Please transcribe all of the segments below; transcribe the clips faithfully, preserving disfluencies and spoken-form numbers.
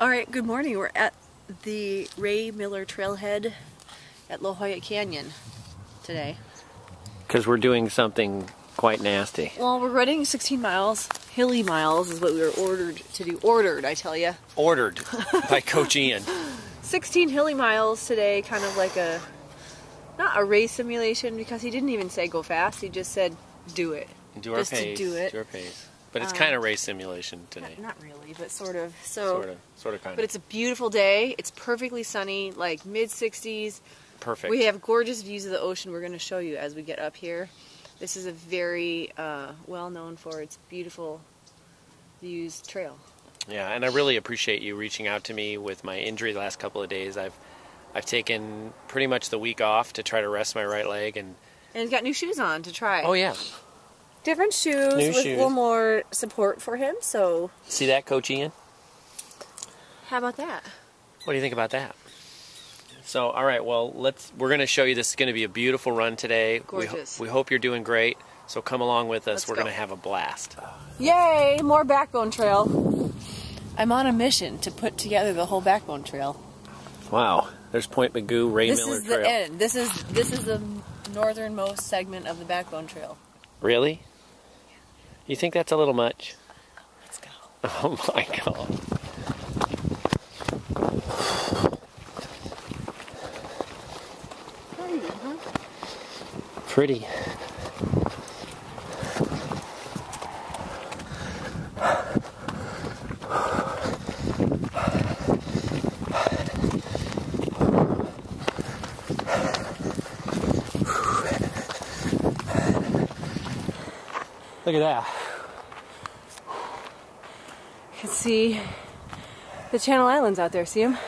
All right, good morning. We're at the Ray Miller Trailhead at La Jolla Canyon today. Because we're doing something quite nasty. Well, we're running sixteen miles. Hilly miles is what we were ordered to do. Ordered, I tell you. Ordered by Coach Ian. sixteen hilly miles today, kind of like a, not a race simulation, because he didn't even say go fast. He just said do it. Do our just pace. Just to do it. Do our pace. But it's um, kind of race simulation today. Not, not really, but sort of. So, sort of, sort of, kind of. But it's a beautiful day. It's perfectly sunny, like mid sixties. Perfect. We have gorgeous views of the ocean we're going to show you as we get up here. This is a very uh, well-known for its beautiful views trail. Yeah, and I really appreciate you reaching out to me with my injury the last couple of days. I've, I've taken pretty much the week off to try to rest my right leg. And, and got new shoes on to try. Oh, yeah. Different shoes New with shoes. a little more support for him, so... See that, Coach Ian? How about that? What do you think about that? So, all right, well, let's... We're going to show you this is going to be a beautiful run today. Gorgeous. We, ho we hope you're doing great, so come along with us. Let's we're go. going to have a blast. Yay! More Backbone Trail. I'm on a mission to put together the whole Backbone Trail. Wow. There's Point Mugu, Ray this Miller Trail. This is the end. This is, this is the northernmost segment of the Backbone Trail. Really? You think that's a little much? Let's go. Oh my God. Pretty, huh? Pretty. Look at that. You can see the Channel Islands out there. See them?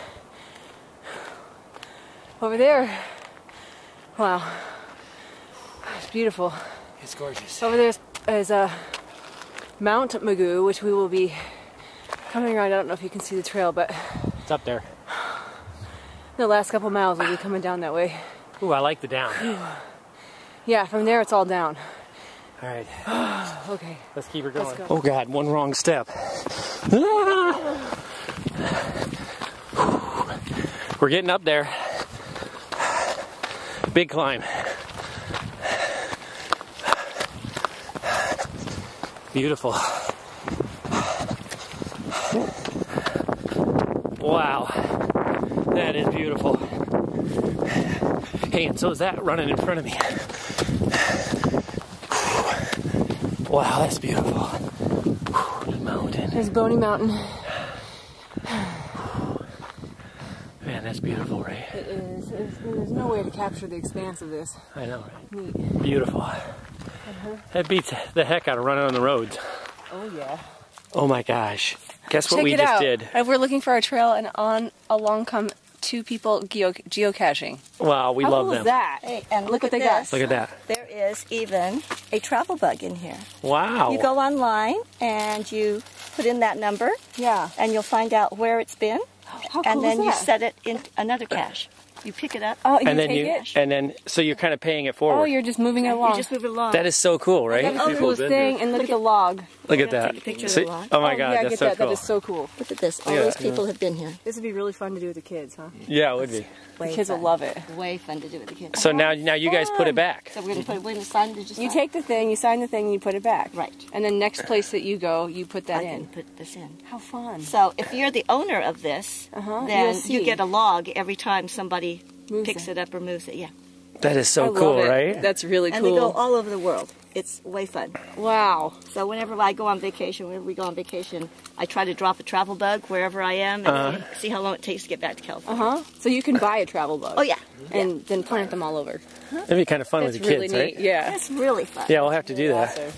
Over there. Wow. It's beautiful. It's gorgeous. Over there is, is uh, Mount Mugu, which we will be coming around. I don't know if you can see the trail, but... It's up there. The last couple miles we'll be coming down that way. Ooh, I like the down. Yeah, from there it's all down. All right. Okay. Let's keep her going. Go. Oh God, one wrong step. Ah! We're getting up there. Big climb. Beautiful. Wow. That is beautiful. Hey, and so is that running in front of me. Wow, that's beautiful. Whew, the mountain. There's Boney Mountain. Man, that's beautiful, right? It is. It's, there's no way to capture the expanse of this. I know, right? Neat. Beautiful. Uh-huh. That beats the heck out of running on the roads. Oh, yeah. Oh, my gosh. Guess what Check we just out. did? We're looking for our trail, and on along come two people geo geocaching. Wow, we How love cool them. Is that? Hey, and look, look at, at they got. Look at that. There is even a travel bug in here. Wow. You go online and you put in that number. Yeah. And you'll find out where it's been. How cool and then is that? You set it in another cache. You pick it up. Oh, and, and you then take you it. And then so you're kind of paying it forward. Oh, you're just moving it along. You just move it along. That is so cool, right? Look at the coolest thing and look, look at the log. Look at that. Take a picture of the log. Oh my God, oh, yeah, that's so that. cool. That is so cool. Look at this. All yeah. those people have been here. This would be really fun to do with the kids, huh? Yeah, it would be. The kids will love it. Way fun to do with the kids. So now, now you guys put it back. So we're gonna put it. We're gonna sign. Did you sign? You take the thing, you sign the thing, and you put it back. Right. And then next place that you go, you put that I in. Can put this in. How fun. So if you're the owner of this, uh-huh, then you get a log every time somebody. Moves picks it. it up or moves it, yeah. That is so I cool, right? Yeah. That's really cool. And they go all over the world. It's way fun. Wow. So whenever I go on vacation, whenever we go on vacation, I try to drop a travel bug wherever I am and uh-huh. see how long it takes to get back to California. Uh-huh. So you can buy a travel bug. Oh, yeah. And yeah. then plant them all over. It'd be kind of fun That's with the really kids, neat. right? Yeah. That's really fun. Yeah, we'll have to do that. Awesome.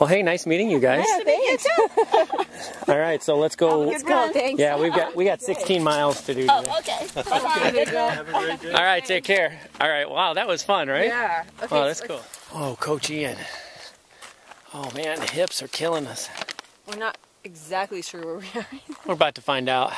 Well, hey, nice meeting you guys. Nice to meet you too. All right, so let's go. Let's go. Thanks. Yeah, we've got we got sixteen miles to do today. Oh, okay. Bye-bye. All right, take care. All right, wow, that was fun, right? Yeah. Okay, oh, that's so cool. Oh, Coach Ian. Oh man, the hips are killing us. We're not exactly sure where we are. Either. We're about to find out.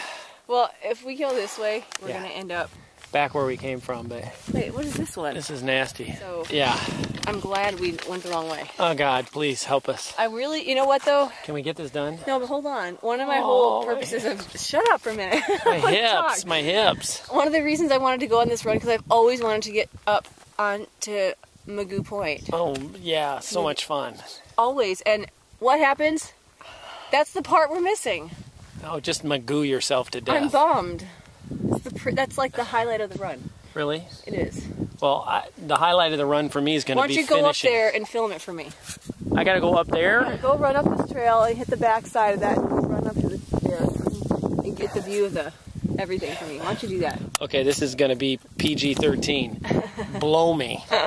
Well, if we go this way, we're yeah. gonna end up back where we came from. But wait, what is this one? This is nasty. So yeah. I'm glad we went the wrong way. Oh God, please help us. I really, you know what though? Can we get this done? No, but hold on. One of my oh, whole purposes my of, shut up for a minute. My hips, my hips. One of the reasons I wanted to go on this run, because I've always wanted to get up on to Mugu Point. Oh yeah, so much fun. Always, and what happens? That's the part we're missing. Oh, just Mugu yourself to death. I'm bummed. That's, the pr that's like the highlight of the run. Really? It is. Well, I, the highlight of the run for me is going to be finishing. Why don't you go finishing. up there and film it for me? I got to go up there? Yeah, go run up this trail and hit the back side of that. Run up to the, and get the view of the everything for me. Why don't you do that? Okay, this is going to be P G thirteen. Blow me. Come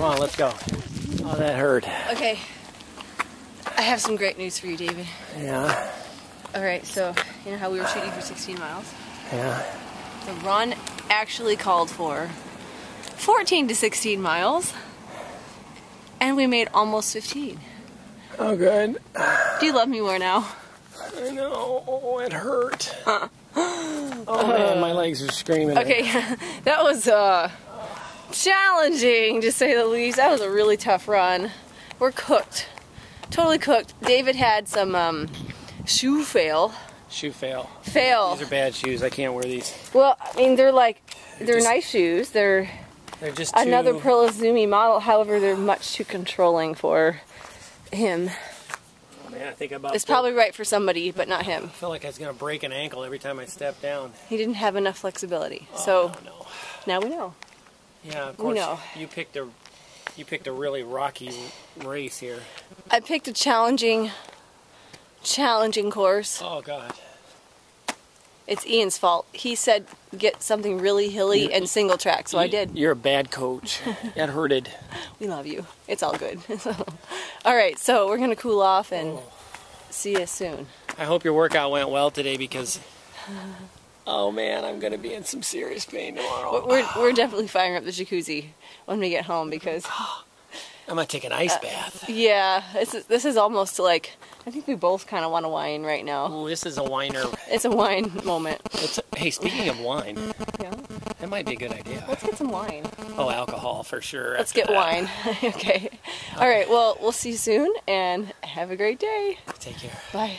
on, let's go. Oh, that hurt. Okay. I have some great news for you, David. Yeah? All right, so you know how we were shooting for sixteen miles? Yeah. The run actually called for fourteen to sixteen miles, and we made almost fifteen. Oh, good. Do you love me more now? I know. Oh, it hurt. Huh. Oh, uh, man, my legs are screaming. Okay, that was uh, challenging, to say the least. That was a really tough run. We're cooked. Totally cooked. David had some um, shoe fail. Shoe fail. Fail. These are bad shoes. I can't wear these. Well, I mean, they're like, they're, they're just, nice shoes. They're they're just another too... Pearl Izumi model. However, they're much too controlling for him. Oh, man, I think about it's probably right for somebody, but not him. I feel like I was going to break an ankle every time I step down. He didn't have enough flexibility. Oh, so no, no. Now we know. Yeah, of course. We know. You picked a you picked a really rocky race here. I picked a challenging. Challenging course. Oh God. It's Ian's fault. He said get something really hilly you're, and single track, so you, I did. You're a bad coach. That hurted. We love you. It's all good. All right, so we're going to cool off and oh. see you soon. I hope your workout went well today because, oh man, I'm going to be in some serious pain tomorrow. We're, we're definitely firing up the jacuzzi when we get home because... I'm going to take an ice uh, bath. Yeah, this is, this is almost like... I think we both kind of want to wine right now. Ooh, this is a whiner. It's a wine moment. It's a, hey, speaking of wine, yeah, that might be a good idea. Let's get some wine. Oh, alcohol for sure. Let's get that. wine. Okay. All right. Well, we'll see you soon, and have a great day. Take care. Bye.